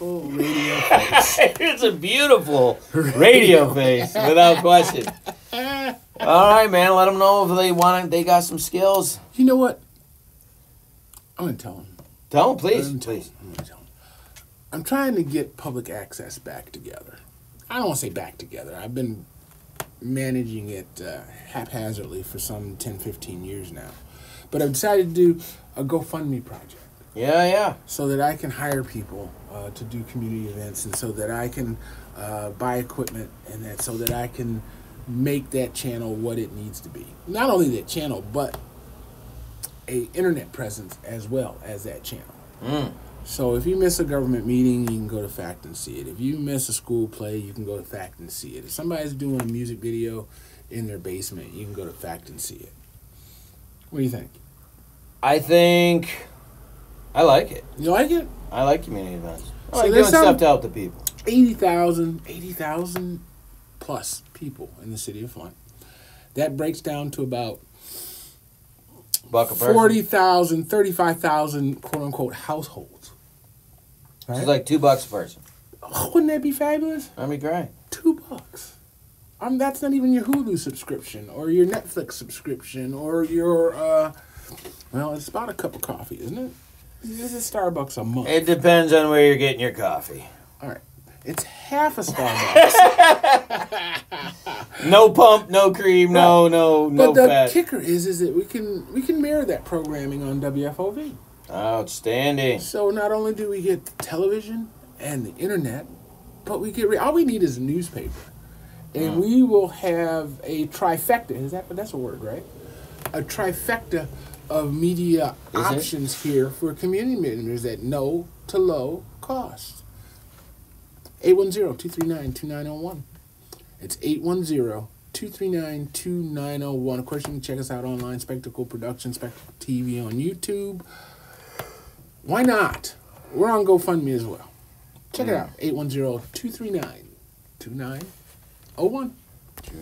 Oh, radio face. It's a beautiful radio face, without question. All right, man. Let them know if they want. They got some skills. You know what? I'm gonna tell them. Tell them, please. I'm trying to get public access back together. I don't want to say back together. I've been managing it haphazardly for some 10, 15 years now. But I've decided to do a GoFundMe project. Yeah, yeah. So that I can hire people to do community events, and so that I can buy equipment, and that so that I can make that channel what it needs to be. Not only that channel, but a internet presence as well as that channel. Mm. So if you miss a government meeting, you can go to FACT and see it. If you miss a school play, you can go to FACT and see it. If somebody's doing a music video in their basement, you can go to FACT and see it. What do you think? I think I like it. You like it? I like community events. I like doing stuff to help the people. 80,000 plus people in the city of Flint. That breaks down to about 40,000, 35,000 quote-unquote households. Right? So it's like $2 a person. Oh, wouldn't that be fabulous? That'd be great. $2. That's not even your Hulu subscription or your Netflix subscription or your, well, it's about a cup of coffee, isn't it? This is Starbucks a month. It depends on where you're getting your coffee. All right. It's half a Starbucks. No pump, no cream, no fat. But the kicker is that we can mirror that programming on WFOV. Outstanding. So not only do we get the television and the internet, but we get all we need is a newspaper. And we will have a trifecta. Is that's a word, right? A trifecta of media options here for community members at no to low cost. 810-239-2901. It's 810-239-2901. Of course, you can check us out online, Spectacle Productions, Spectacle TV on YouTube. Why not? We're on GoFundMe as well. Check it out. 810-239-2901.